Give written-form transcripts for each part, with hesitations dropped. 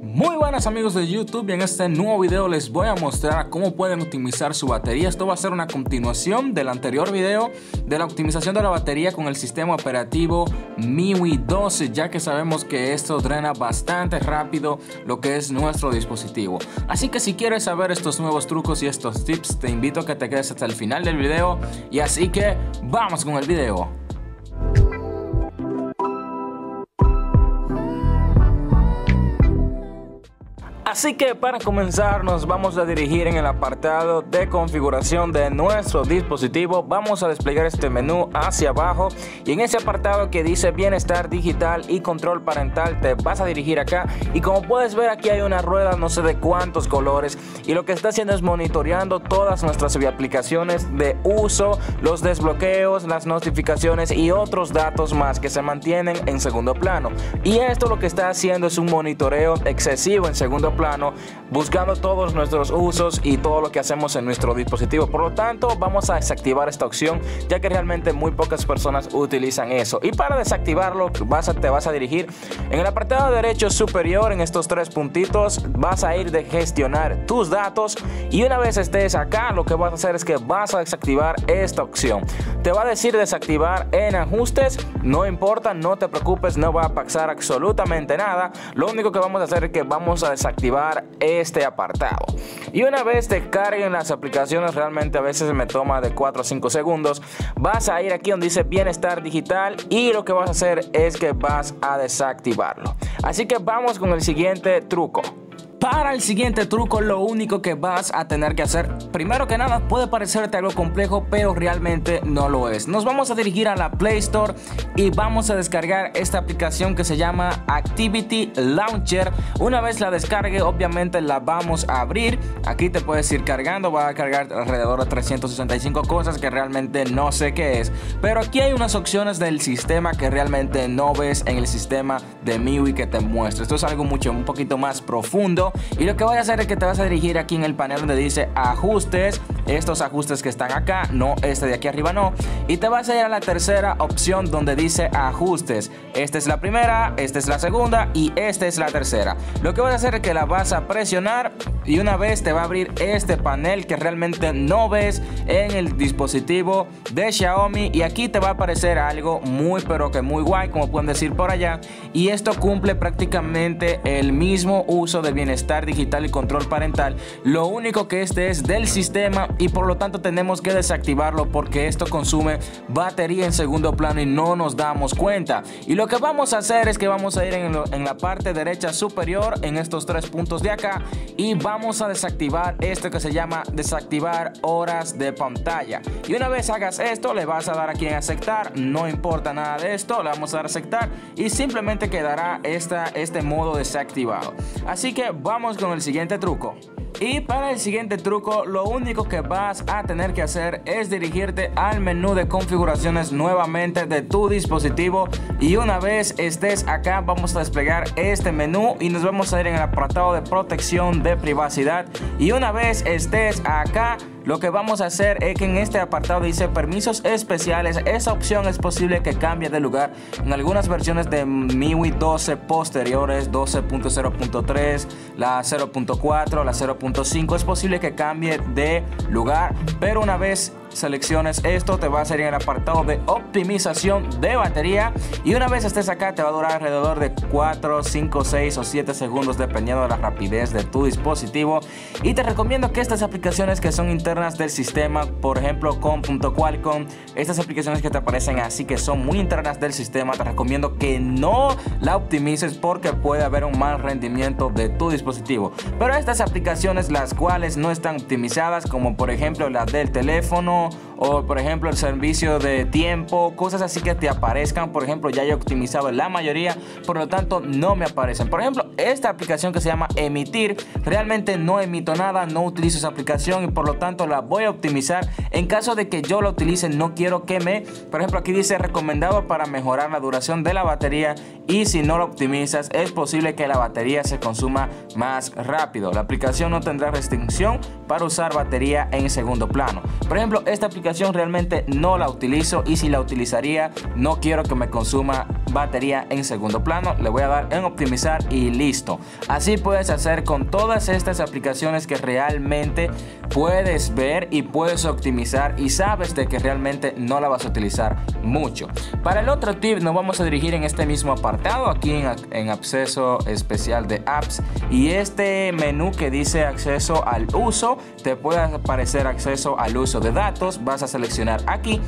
Muy buenas amigos de YouTube, y en este nuevo video les voy a mostrar cómo pueden optimizar su batería. Esto va a ser una continuación del anterior video de la optimización de la batería con el sistema operativo MIUI 12, ya que sabemos que esto drena bastante rápido lo que es nuestro dispositivo. Así que si quieres saber estos nuevos trucos y estos tips, te invito a que te quedes hasta el final del video, y así que vamos con el video. Así que para comenzar nos vamos a dirigir en el apartado de configuración de nuestro dispositivo. Vamos a desplegar este menú hacia abajo, y en ese apartado que dice bienestar digital y control parental te vas a dirigir acá, y como puedes ver aquí hay una rueda no sé de cuántos colores, y lo que está haciendo es monitoreando todas nuestras aplicaciones de uso, los desbloqueos, las notificaciones y otros datos más que se mantienen en segundo plano. Y esto lo que está haciendo es un monitoreo excesivo en segundo plano, buscando todos nuestros usos y todo lo que hacemos en nuestro dispositivo. Por lo tanto vamos a desactivar esta opción, ya que realmente muy pocas personas utilizan eso. Y para desactivarlo te vas a dirigir en el apartado derecho superior, en estos tres puntitos vas a ir de gestionar tus datos, y una vez estés acá lo que vas a hacer es que vas a desactivar esta opción. Te va a decir desactivar en ajustes, no importa, no te preocupes, no va a pasar absolutamente nada. Lo único que vamos a hacer es que vamos a desactivar este apartado, y una vez te carguen las aplicaciones, realmente a veces me toma de 4 a 5 segundos, vas a ir aquí donde dice bienestar digital y lo que vas a hacer es que vas a desactivarlo. Así que vamos con el siguiente truco. Para el siguiente truco, lo único que vas a tener que hacer, primero que nada, puede parecerte algo complejo, pero realmente no lo es. Nos vamos a dirigir a la Play Store y vamos a descargar esta aplicación que se llama Activity Launcher. Una vez la descargue, obviamente la vamos a abrir. Aquí te puedes ir cargando, va a cargar alrededor de 365 cosas que realmente no sé qué es. Pero aquí hay unas opciones del sistema que realmente no ves en el sistema de MIUI que te muestra. Esto es algo un poquito más profundo. Y lo que voy a hacer es que te vas a dirigir aquí en el panel donde dice ajustes, estos ajustes que están acá, no este de aquí arriba, no, y te vas a ir a la tercera opción donde dice ajustes. Esta es la primera, esta es la segunda y esta es la tercera. Lo que vas a hacer es que la vas a presionar, y una vez te va a abrir este panel que realmente no ves en el dispositivo de Xiaomi, y aquí te va a aparecer algo muy pero que muy guay, como pueden decir por allá, y esto cumple prácticamente el mismo uso de bienestar digital y control parental. Lo único que este es del sistema, y por lo tanto tenemos que desactivarlo porque esto consume batería en segundo plano y no nos damos cuenta. Y lo que vamos a hacer es que vamos a ir en la parte derecha superior, en estos tres puntos de acá, y vamos a desactivar esto que se llama desactivar horas de pantalla. Y una vez hagas esto le vas a dar aquí en aceptar, no importa nada de esto, le vamos a dar a aceptar y simplemente quedará este modo desactivado. Así que vamos con el siguiente truco. Y para el siguiente truco, lo único que vas a tener que hacer es dirigirte al menú de configuraciones nuevamente de tu dispositivo, y una vez estés acá vamos a desplegar este menú y nos vamos a ir en el apartado de protección de privacidad, y una vez estés acá lo que vamos a hacer es que en este apartado dice permisos especiales. Esa opción es posible que cambie de lugar en algunas versiones de MIUI 12 posteriores, 12.0.3, la 0.4, la 0.5, es posible que cambie de lugar, pero una vez selecciones esto te va a salir en el apartado de optimización de batería, y una vez estés acá te va a durar alrededor de 4, 5, 6 o 7 segundos dependiendo de la rapidez de tu dispositivo. Y te recomiendo que estas aplicaciones que son internas del sistema, por ejemplo Qualcomm, estas aplicaciones que te aparecen así que son muy internas del sistema, te recomiendo que no la optimices porque puede haber un mal rendimiento de tu dispositivo. Pero estas aplicaciones las cuales no están optimizadas, como por ejemplo las del teléfono, o por ejemplo el servicio de tiempo, cosas así que te aparezcan, por ejemplo ya he optimizado la mayoría, por lo tanto no me aparecen. Por ejemplo esta aplicación que se llama emitir, realmente no emito nada, no utilizo esa aplicación y por lo tanto la voy a optimizar. En caso de que yo la utilice, no quiero que me, por ejemplo aquí dice recomendado para mejorar la duración de la batería, y si no la optimizas es posible que la batería se consuma más rápido. La aplicación no tendrá restricción para usar batería en segundo plano. Por ejemplo esta aplicación realmente no la utilizo, y si la utilizaría no quiero que me consuma batería en segundo plano, le voy a dar en optimizar y listo. Así puedes hacer con todas estas aplicaciones que realmente puedes ver y puedes optimizar y sabes de que realmente no la vas a utilizar mucho. Para el otro tip nos vamos a dirigir en este mismo apartado, aquí en acceso especial de apps, y este menú que dice acceso al uso, te puede aparecer acceso al uso de datos, vas a seleccionar aquí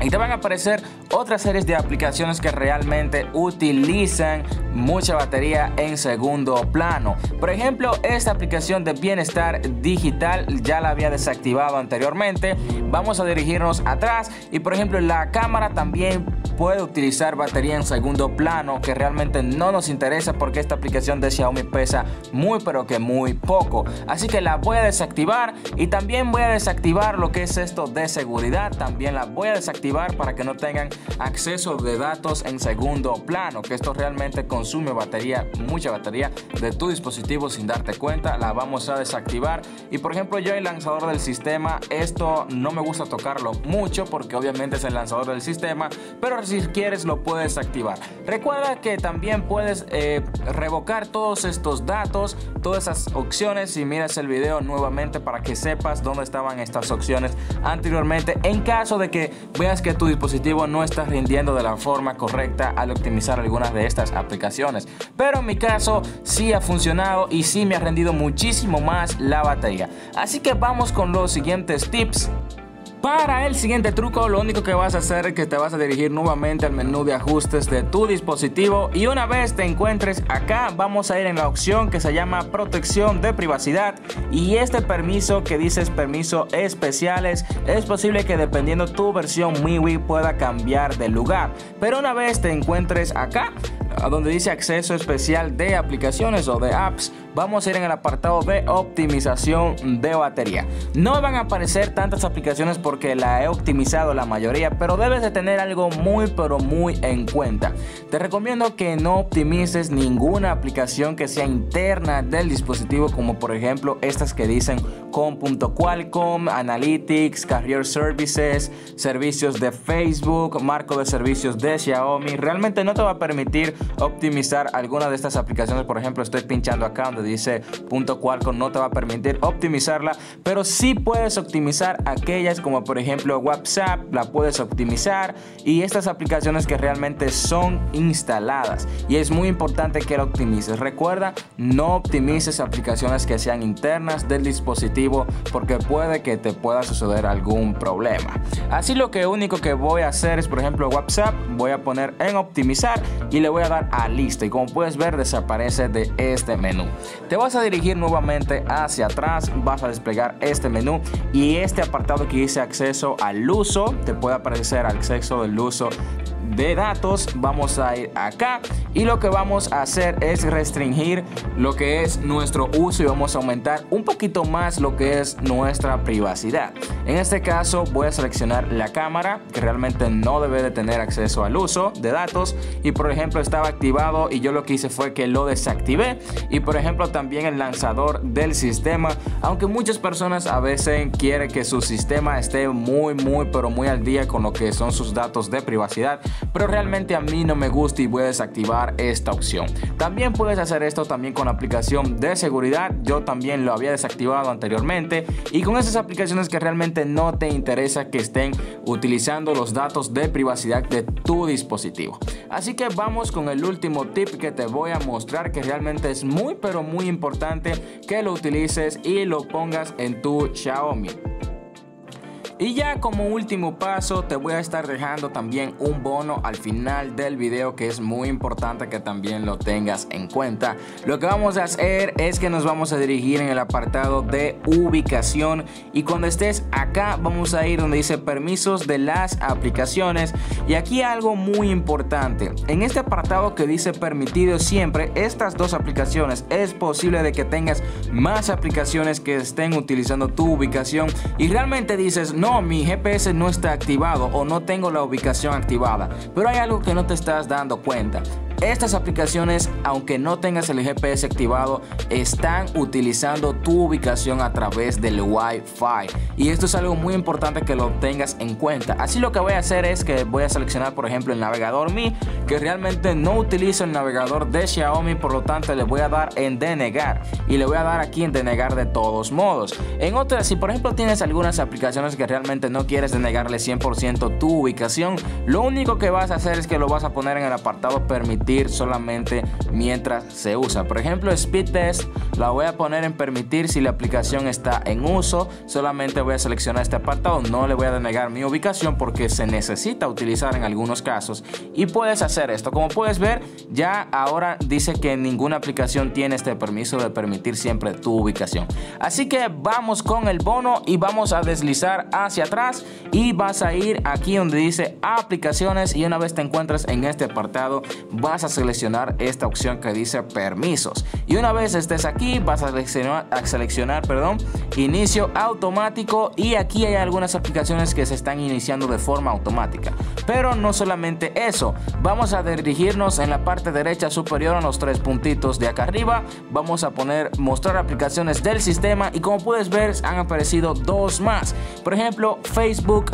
y te van a aparecer otras series de aplicaciones que realmente utilizan mucha batería en segundo plano. Por ejemplo, esta aplicación de bienestar digital ya la había desactivado anteriormente. Vamos a dirigirnos atrás y por ejemplo la cámara también puede utilizar batería en segundo plano, que realmente no nos interesa porque esta aplicación de Xiaomi pesa muy pero que muy poco. Así que la voy a desactivar y también voy a desactivar lo que es esto de seguridad, también la voy a desactivar para que no tengan acceso de datos en segundo plano, que esto realmente consume batería, mucha batería de tu dispositivo sin darte cuenta. La vamos a desactivar y por ejemplo yo el lanzador del sistema, esto no me gusta tocarlo mucho porque obviamente es el lanzador del sistema, pero si quieres lo puedes activar. Recuerda que también puedes revocar todos estos datos, todas esas opciones, y miras el video nuevamente para que sepas dónde estaban estas opciones anteriormente en caso de que veas que tu dispositivo no está rindiendo de la forma correcta al optimizar algunas de estas aplicaciones. Pero en mi caso sí ha funcionado y sí me ha rendido muchísimo más la batería. Así que vamos con los siguientes tips. Para el siguiente truco, lo único que vas a hacer es que te vas a dirigir nuevamente al menú de ajustes de tu dispositivo, y una vez te encuentres acá vamos a ir en la opción que se llama protección de privacidad, y este permiso que dices permisos especiales, es posible que dependiendo tu versión MIUI pueda cambiar de lugar, pero una vez te encuentres acá donde dice acceso especial de aplicaciones o de apps, vamos a ir en el apartado de optimización de batería. No van a aparecer tantas aplicaciones porque la he optimizado la mayoría, pero debes de tener algo muy pero muy en cuenta. Te recomiendo que no optimices ninguna aplicación que sea interna del dispositivo, como por ejemplo estas que dicen com.qualcomm, analytics, career services, servicios de Facebook, marco de servicios de Xiaomi. Realmente no te va a permitir optimizar alguna de estas aplicaciones. Por ejemplo, estoy pinchando acá donde dice .qualcomm, no te va a permitir optimizarla, pero sí puedes optimizar aquellas como por ejemplo WhatsApp, la puedes optimizar, y estas aplicaciones que realmente son instaladas, y es muy importante que la optimices. Recuerda, no optimices aplicaciones que sean internas del dispositivo porque puede que te pueda suceder algún problema. Así lo que único que voy a hacer es, por ejemplo, WhatsApp, voy a poner en optimizar y le voy a dar a listo, y como puedes ver desaparece de este menú. Te vas a dirigir nuevamente hacia atrás, vas a desplegar este menú y este apartado que dice acceso al uso, te puede aparecer acceso del uso de datos. Vamos a ir acá y lo que vamos a hacer es restringir lo que es nuestro uso y vamos a aumentar un poquito más lo que es nuestra privacidad. En este caso voy a seleccionar la cámara, que realmente no debe de tener acceso al uso de datos, y por ejemplo estaba activado y yo lo que hice fue que lo desactivé, y por ejemplo también el lanzador del sistema, aunque muchas personas a veces quieren que su sistema esté muy pero muy al día con lo que son sus datos de privacidad, pero realmente a mí no me gusta y voy a desactivar esta opción. También puedes hacer esto también con la aplicación de seguridad, yo también lo había desactivado anteriormente, y con esas aplicaciones que realmente no te interesa que estén utilizando los datos de privacidad de tu dispositivo. Así que vamos con el último tip que te voy a mostrar, que realmente es muy pero muy importante que lo utilices y lo pongas en tu Xiaomi. Y ya como último paso te voy a estar dejando también un bono al final del video, que es muy importante que también lo tengas en cuenta. Lo que vamos a hacer es que nos vamos a dirigir en el apartado de ubicación, y cuando estés acá vamos a ir donde dice permisos de las aplicaciones, y aquí algo muy importante. En este apartado que dice permitido siempre, estas dos aplicaciones, es posible de que tengas más aplicaciones que estén utilizando tu ubicación y realmente dices no, mi GPS no está activado o no tengo la ubicación activada, pero hay algo que no te estás dando cuenta. Estas aplicaciones, aunque no tengas el GPS activado, están utilizando tu ubicación a través del Wi-Fi, y esto es algo muy importante que lo tengas en cuenta. Así lo que voy a hacer es que voy a seleccionar, por ejemplo, el navegador Mi, que realmente no utilizo el navegador de Xiaomi, por lo tanto le voy a dar en denegar, y le voy a dar aquí en denegar de todos modos. En otras, si por ejemplo tienes algunas aplicaciones que realmente no quieres denegarle 100% tu ubicación, lo único que vas a hacer es que lo vas a poner en el apartado permitido solamente mientras se usa. Por ejemplo, Speed Test la voy a poner en permitir si la aplicación está en uso. Solamente voy a seleccionar este apartado, no le voy a denegar mi ubicación porque se necesita utilizar en algunos casos, y puedes hacer esto. Como puedes ver, ya ahora dice que ninguna aplicación tiene este permiso de permitir siempre tu ubicación. Así que vamos con el bono y vamos a deslizar hacia atrás, y vas a ir aquí donde dice aplicaciones, y una vez te encuentras en este apartado vas a seleccionar esta opción que dice permisos, y una vez estés aquí vas a seleccionar inicio automático. Y aquí hay algunas aplicaciones que se están iniciando de forma automática, pero no solamente eso. Vamos a dirigirnos en la parte derecha superior a los tres puntitos de acá arriba, vamos a poner mostrar aplicaciones del sistema, y como puedes ver han aparecido dos más. Por ejemplo, Facebook,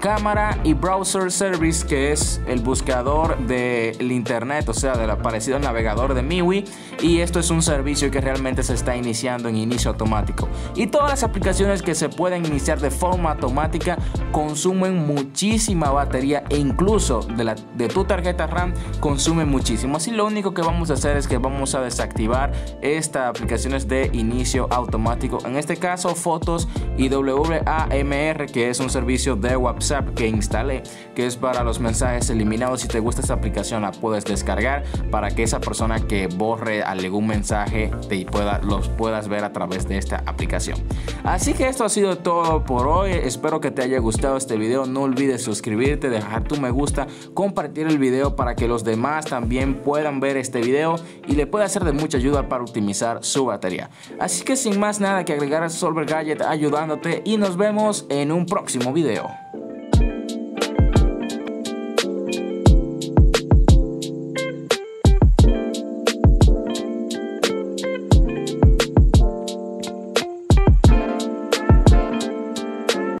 cámara y browser service, que es el buscador del internet, o sea, del aparecido al navegador de MIUI, y esto es un servicio que realmente se está iniciando en inicio automático. Y todas las aplicaciones que se pueden iniciar de forma automática consumen muchísima batería, e incluso de tu tarjeta RAM consumen muchísimo. Así lo único que vamos a hacer es que vamos a desactivar estas aplicaciones de inicio automático, en este caso fotos y WAMR, que es un servicio de WhatsApp que instalé, que es para los mensajes eliminados. Si te gusta esta aplicación la puedes descargar para que esa persona que borre algún mensaje los puedas ver a través de esta aplicación. Así que esto ha sido todo por hoy. Espero que te haya gustado este video. No olvides suscribirte, dejar tu me gusta, compartir el video para que los demás también puedan ver este video y le pueda ser de mucha ayuda para optimizar su batería. Así que sin más nada que agregar, a Solver Gadget ayudándote, y nos vemos en un próximo video.